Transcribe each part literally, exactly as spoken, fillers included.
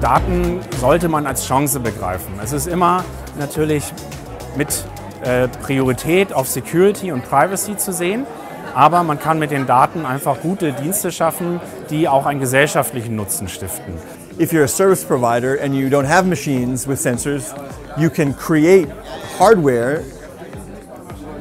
Daten sollte man als Chance begreifen. Es ist immer natürlich mit äh, Priorität auf Security und Privacy zu sehen, aber man kann mit den Daten einfach gute Dienste schaffen, die auch einen gesellschaftlichen Nutzen stiften. If you're a service provider and you don't have machines with sensors, you can create hardware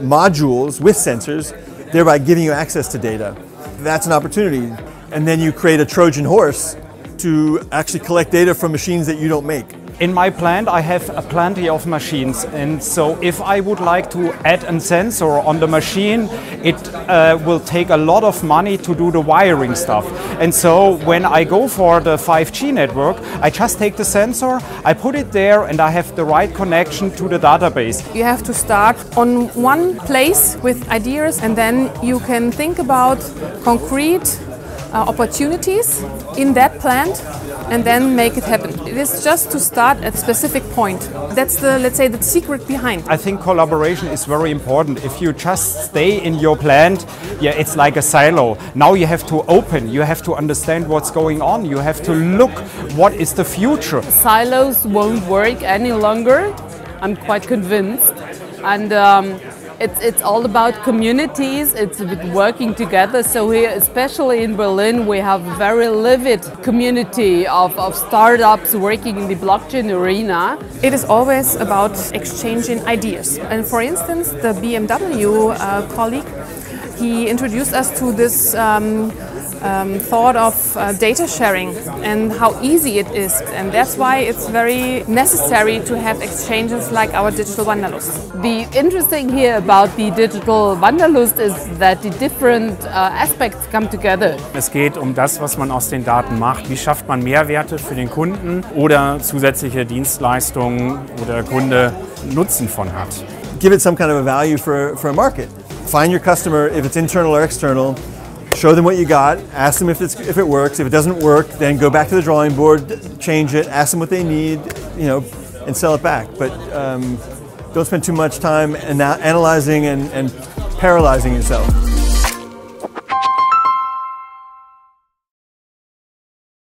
modules with sensors, thereby giving you access to data. That's an opportunity. And then you create a Trojan horse to actually collect data from machines that you don't make. In my plant I have plenty of machines, and so if I would like to add a sensor on the machine, it uh, will take a lot of money to do the wiring stuff. And so when I go for the five G network, I just take the sensor, I put it there, and I have the right connection to the database. You have to start on one place with ideas, and then you can think about concrete Uh, opportunities in that plant and then make it happen. It is just to start at a specific point. That's the, let's say, the secret behind. I think collaboration is very important. If you just stay in your plant, yeah, it's like a silo. Now you have to open, you have to understand what's going on, you have to look what is the future. Silos won't work any longer, I'm quite convinced. And um, It's, it's all about communities, it's about working together. So here, especially in Berlin, we have a very vivid community of, of startups working in the blockchain arena. It is always about exchanging ideas. And for instance, the B M W uh, colleague, he introduced us to this um, um, thought of uh, data sharing and how easy it is. And that's why it's very necessary to have exchanges like our Digital Wanderlust. The interesting here about the Digital Wanderlust is that the different uh, aspects come together. Es geht um das, was man aus den Daten macht. Wie schafft man Mehrwerte für den Kunden oder zusätzliche Dienstleistungen, wo der Kunde Nutzen von hat. Give it some kind of a value for, for a market. Find your customer, if it's internal or external, show them what you got, ask them if, it's, if it works. If it doesn't work, then go back to the drawing board, change it, ask them what they need, you know, and sell it back. But um, don't spend too much time ana- analyzing and, and paralyzing yourself.